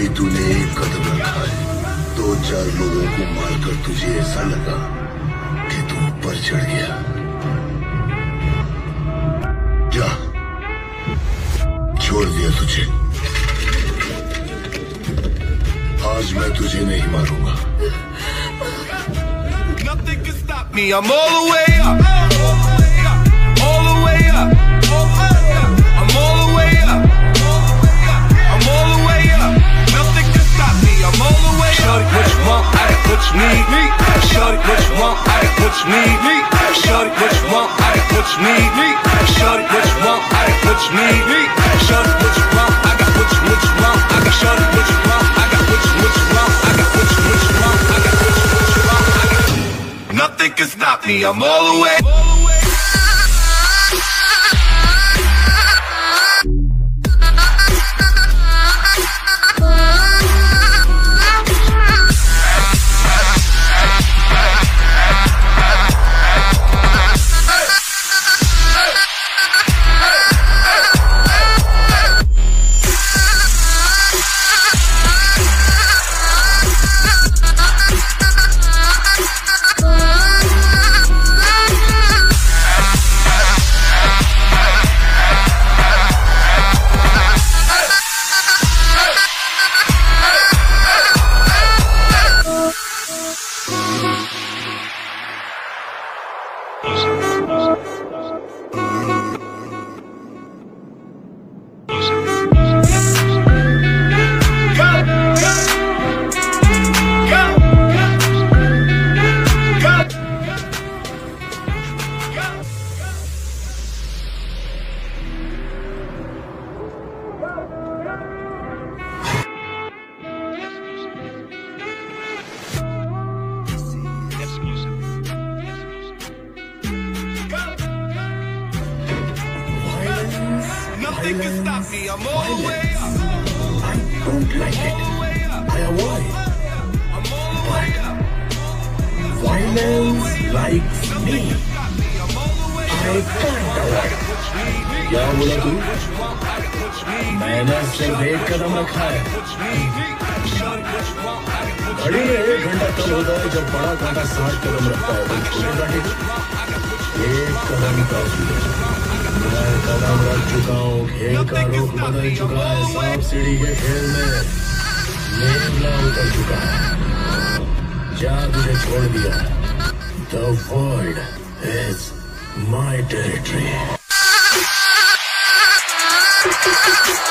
भी तूने एक कदम रखा है, दो चार लोगों को मारकर तुझे ऐसा लगा कि तू ऊपर चढ़ गया। जा, छोड़ दिया तुझे। आज मैं तुझे नहीं मारूंगा। Nothing can stop me. I'm all the way up. All the way up. I'm all the way up. I'm all the way up. Nothing can stop me. I'm all the way up. Shorty, what you want? I got what you need. Shorty, what you want? I got what you need. Shorty, what you want? I got what you need. Shorty, what you want? I got what you need. Shorty, what you want? I got what you want. I got shorty, what you want? I got what you want. I got what you want. I got what you want. Nothing can stop me, I'm all the way. My territory.